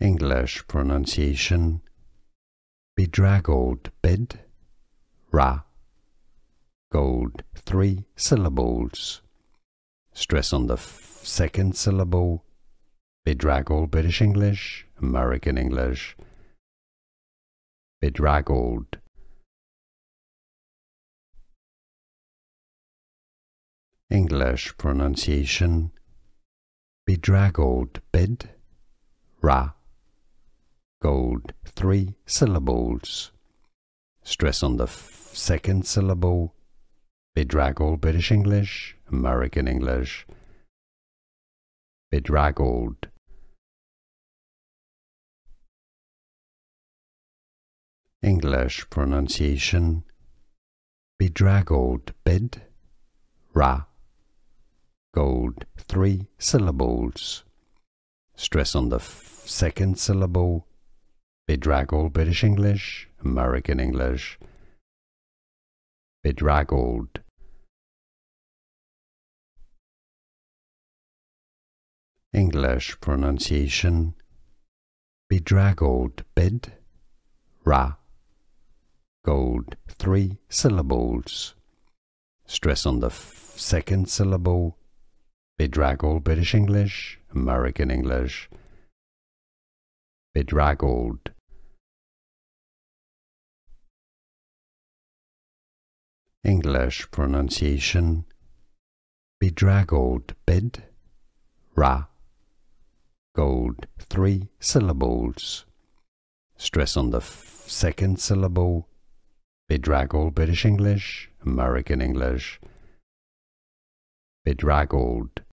English pronunciation, bedraggled bid, ra, gold 3 syllables, stress on the second syllable, bedraggled British English, American English, bedraggled. English pronunciation, bedraggled bid, ra, gold 3 syllables, stress on the second syllable, bedraggled British English, American English, bedraggled. English pronunciation, bedraggled bid, ra, gold 3 syllables, stress on the second syllable, bedraggled British English, American English, bedraggled. English pronunciation, bedraggled bid, ra, gold 3 syllables, stress on the second syllable, bedraggled British English, American English, bedraggled. English pronunciation, bedraggled bid, ra, gold 3 syllables, stress on the second syllable, bedraggled British English, American English, bedraggled.